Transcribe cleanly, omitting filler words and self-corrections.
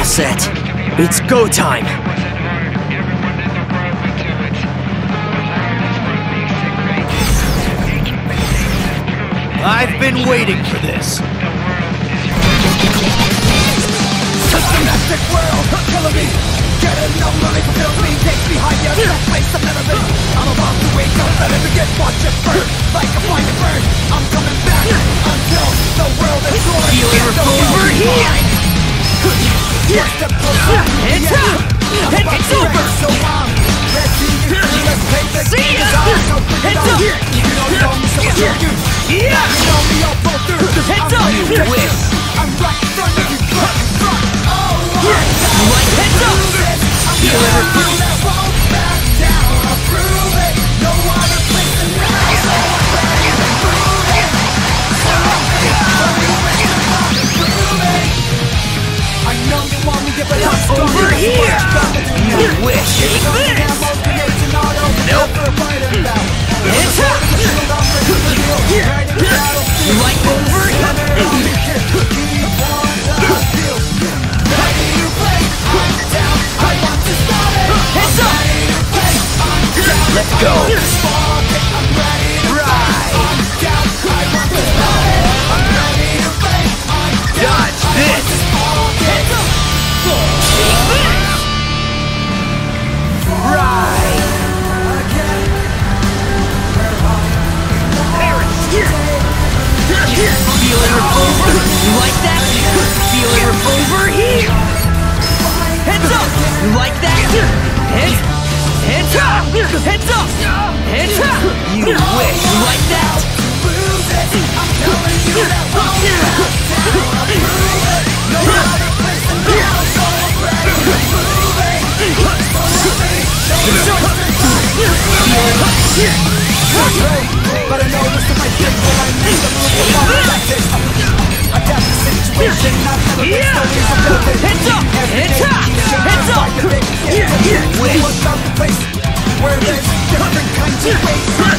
all set. It's go time! I've been waiting for this. Systematic world, killing me. Get enough money to fill me. Take me higher, that place I've never been. I'm about to wake up, let it begin. Watch it burn, like a fire burn. I'm coming back until the world is gone. Healer over here. It's up. It's over. So long. Let's see you. Let's take this. See ya. It's up. You don't know me, so I'll show you. Yeah. You know me, I'll pull through. It's up. I'm right in front of you. Over here! You wish! Take this! Nope! It's up! Right over here! Let's go! Right! Dodge this! You like that? Healer over here! Heads up! You like that? Heads up! Heads up! Heads up! You wish! You like that? But I know this is my gift, so I need to move like this. Adapt the situation, I've never been so disappointed. Heads up! Heads up! Heads up! We're about to face where there's different kinds of ways.